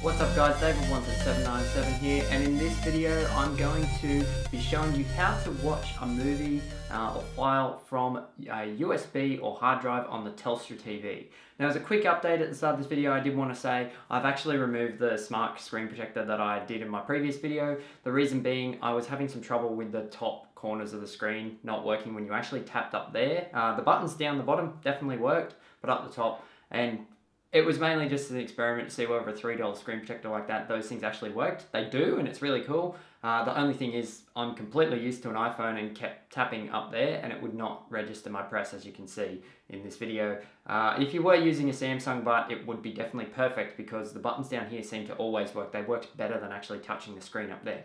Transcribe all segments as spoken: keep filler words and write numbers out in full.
What's up guys, David Wanted seven nine seven here, and in this video I'm going to be showing you how to watch a movie uh, or file from a U S B or hard drive on the Telstra T V. Now as a quick update at the start of this video, I did want to say I've actually removed the smart screen protector that I did in my previous video. The reason being I was having some trouble with the top corners of the screen not working when you actually tapped up there. Uh, the buttons down the bottom definitely worked, but up the top, and it was mainly just an experiment to see whether a three dollar screen protector like that, those things actually worked. They do, and it's really cool. Uh, the only thing is I'm completely used to an iPhone and kept tapping up there and it would not register my press, as you can see in this video. Uh, if you were using a Samsung but it would be definitely perfect because the buttons down here seem to always work. They worked better than actually touching the screen up there.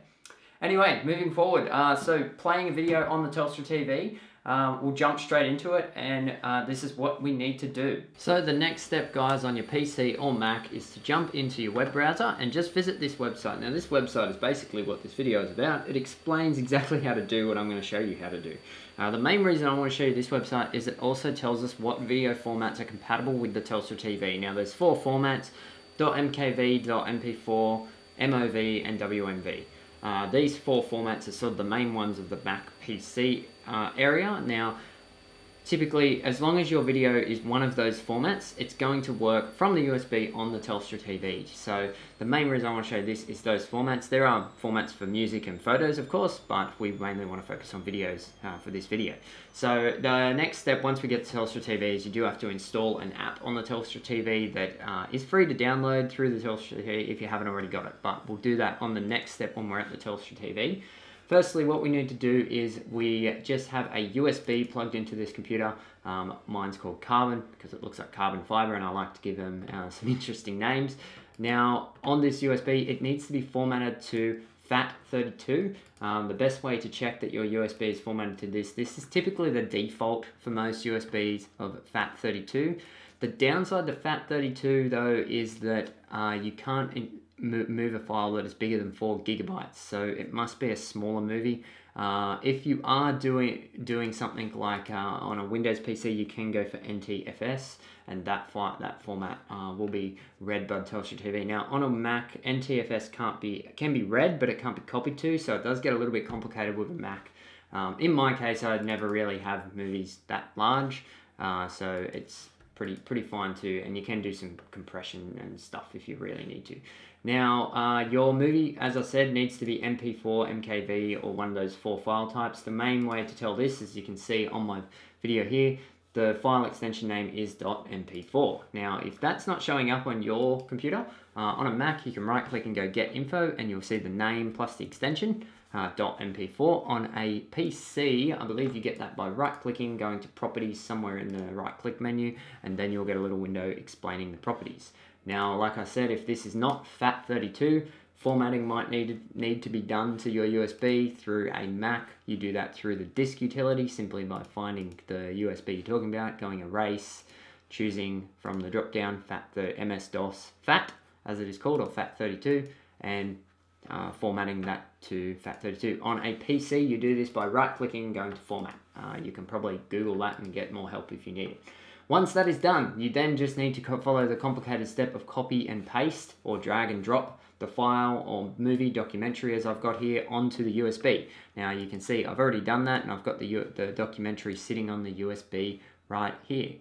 Anyway, moving forward, uh, so playing a video on the Telstra T V, um, we'll jump straight into it, and uh, this is what we need to do. So the next step, guys, on your P C or Mac is to jump into your web browser and just visit this website. Now this website is basically what this video is about. It explains exactly how to do what I'm going to show you how to do. Uh, the main reason I want to show you this website is it also tells us what video formats are compatible with the Telstra T V. Now there's four formats, .mkv, .m p four, M O V and W M V. Uh, these four formats are sort of the main ones of the Mac P C uh, area. Now, typically, as long as your video is one of those formats, it's going to work from the U S B on the Telstra T V. So the main reason I want to show this is those formats. There are formats for music and photos, of course, but we mainly want to focus on videos uh, for this video. So the next step, once we get to Telstra T V, is you do have to install an app on the Telstra T V that uh, is free to download through the Telstra T V if you haven't already got it, but we'll do that on the next step when we're at the Telstra T V. Firstly, what we need to do is we just have a U S B plugged into this computer. Um, mine's called Carbon because it looks like carbon fiber and I like to give them uh, some interesting names. Now, on this U S B, it needs to be formatted to fat thirty-two. Um, the best way to check that your U S B is formatted to this, this is typically the default for most U S Bs of fat thirty-two. The downside to fat thirty-two, though, is that uh, you can't in move a file that is bigger than four gigabytes, so it must be a smaller movie. Uh, if you are doing doing something like uh, on a Windows P C, you can go for N T F S, and that file, that format uh, will be read by Telstra T V. Now on a Mac, N T F S can't be can be read, but it can't be copied to, so it does get a little bit complicated with a Mac. Um, in my case, I'd never really have movies that large, uh, so it's pretty pretty fine too, and you can do some compression and stuff if you really need to. Now, uh, your movie, as I said, needs to be M P four, M K V, or one of those four file types. The main way to tell this, as you can see on my video here, the file extension name is .m p four. Now, if that's not showing up on your computer, uh, on a Mac, you can right-click and go Get Info, and you'll see the name plus the extension, uh, .m p four. On a P C, I believe you get that by right-clicking, going to Properties somewhere in the right-click menu, and then you'll get a little window explaining the properties. Now, like I said, if this is not fat thirty-two, formatting might need, need to be done to your U S B through a Mac. You do that through the disk utility, simply by finding the U S B you're talking about, going Erase, choosing from the drop-down M S DOS FAT, as it is called, or fat thirty-two, and uh, formatting that to fat thirty-two. On a P C, you do this by right-clicking and going to Format. Uh, you can probably Google that and get more help if you need it. Once that is done, you then just need to follow the complicated step of copy and paste, or drag and drop the file or movie documentary, as I've got here, onto the U S B. Now you can see I've already done that, and I've got the, U the documentary sitting on the U S B right here.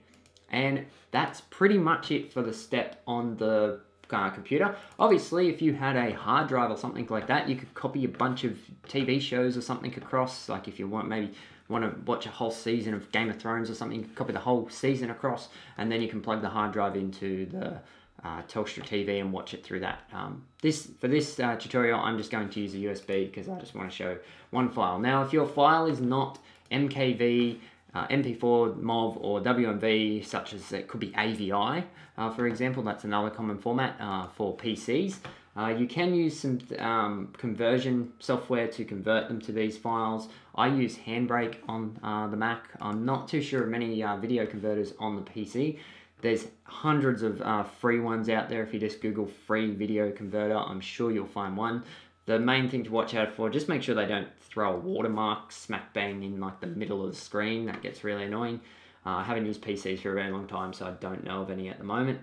And that's pretty much it for the step on the uh, computer. Obviously, if you had a hard drive or something like that, you could copy a bunch of T V shows or something across, like if you want maybe want to watch a whole season of Game of Thrones or something, copy the whole season across, and then you can plug the hard drive into the uh, Telstra T V and watch it through that. Um, this For this uh, tutorial, I'm just going to use a U S B because I just want to show one file. Now, if your file is not M K V, uh, M P four, M O V, or W M V, such as it could be A V I, uh, for example, that's another common format uh, for P Cs. Uh, you can use some um, conversion software to convert them to these files. I use Handbrake on uh, the Mac. I'm not too sure of many uh, video converters on the P C. There's hundreds of uh, free ones out there. If you just Google free video converter, I'm sure you'll find one. The main thing to watch out for, just make sure they don't throw a watermark smack bang in like the middle of the screen. That gets really annoying. Uh, I haven't used P Cs for a very long time, so I don't know of any at the moment.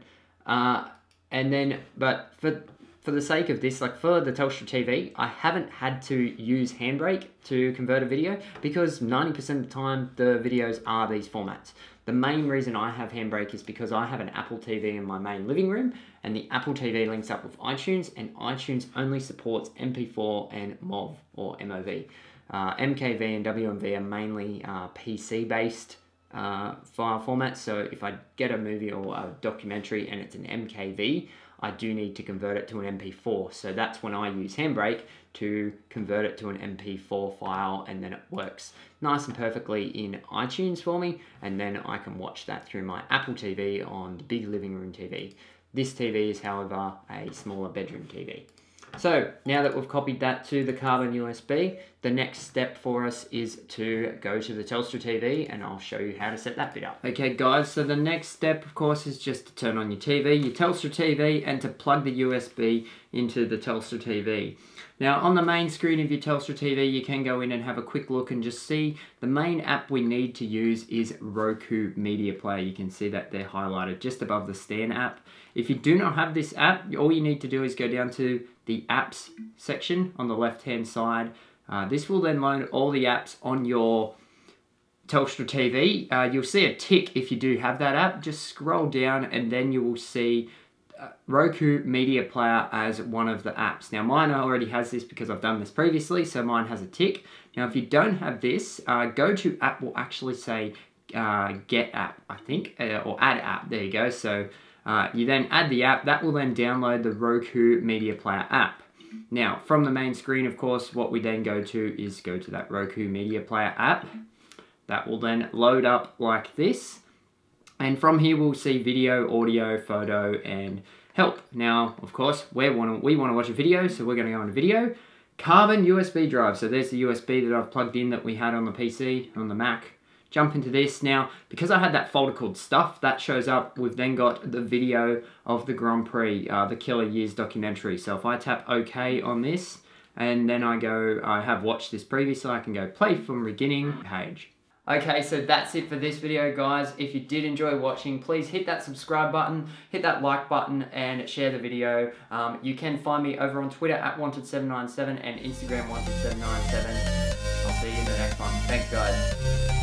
Uh, and then, but for for the sake of this, like for the Telstra T V, I haven't had to use Handbrake to convert a video because ninety percent of the time the videos are these formats. The main reason I have Handbrake is because I have an Apple T V in my main living room, and the Apple T V links up with iTunes, and iTunes only supports M P four and M O V or M O V. Uh, M K V and W M V are mainly uh, P C based uh, file formats, so if I get a movie or a documentary and it's an M K V, I do need to convert it to an M P four, so that's when I use Handbrake to convert it to an M P four file, and then it works nice and perfectly in iTunes for me, and then I can watch that through my Apple T V on the big living room T V. This T V is, however, a smaller bedroom T V. So now that we've copied that to the carbon U S B, the next step for us is to go to the Telstra T V, and I'll show you how to set that bit up. Okay guys, so the next step of course is just to turn on your T V, your Telstra T V, and to plug the U S B into the Telstra T V. Now on the main screen of your Telstra T V, you can go in and have a quick look and just see the main app we need to use is Roku Media Player. You can see that they're highlighted just above the Stan app. If you do not have this app, all you need to do is go down to the apps section on the left hand side. Uh, this will then load all the apps on your Telstra T V. Uh, you'll see a tick if you do have that app. Just scroll down and then you will see uh, Roku Media Player as one of the apps. Now mine already has this because I've done this previously, so mine has a tick. Now if you don't have this, uh, go to app will actually say uh, get app, I think, uh, or add app, there you go. So Uh, you then add the app, that will then download the Roku Media Player app. Now, from the main screen, of course, what we then go to is go to that Roku Media Player app. That will then load up like this. And from here, we'll see video, audio, photo, and help. Now, of course, we want to, we want to watch a video, so we're going to go on a video. Carbon U S B drive. So there's the U S B that I've plugged in that we had on the P C, on the Mac. Jump into this. Now, because I had that folder called Stuff, that shows up. We've then got the video of the Grand Prix, uh, the Killer Years documentary. So if I tap OK on this, and then I go, I have watched this previously, I can go play from beginning page. Okay, so that's it for this video, guys. If you did enjoy watching, please hit that subscribe button, hit that like button, and share the video. Um, you can find me over on Twitter at Wanted seven nine seven and Instagram Wanted seven nine seven. I'll see you in the next one. Thanks, guys.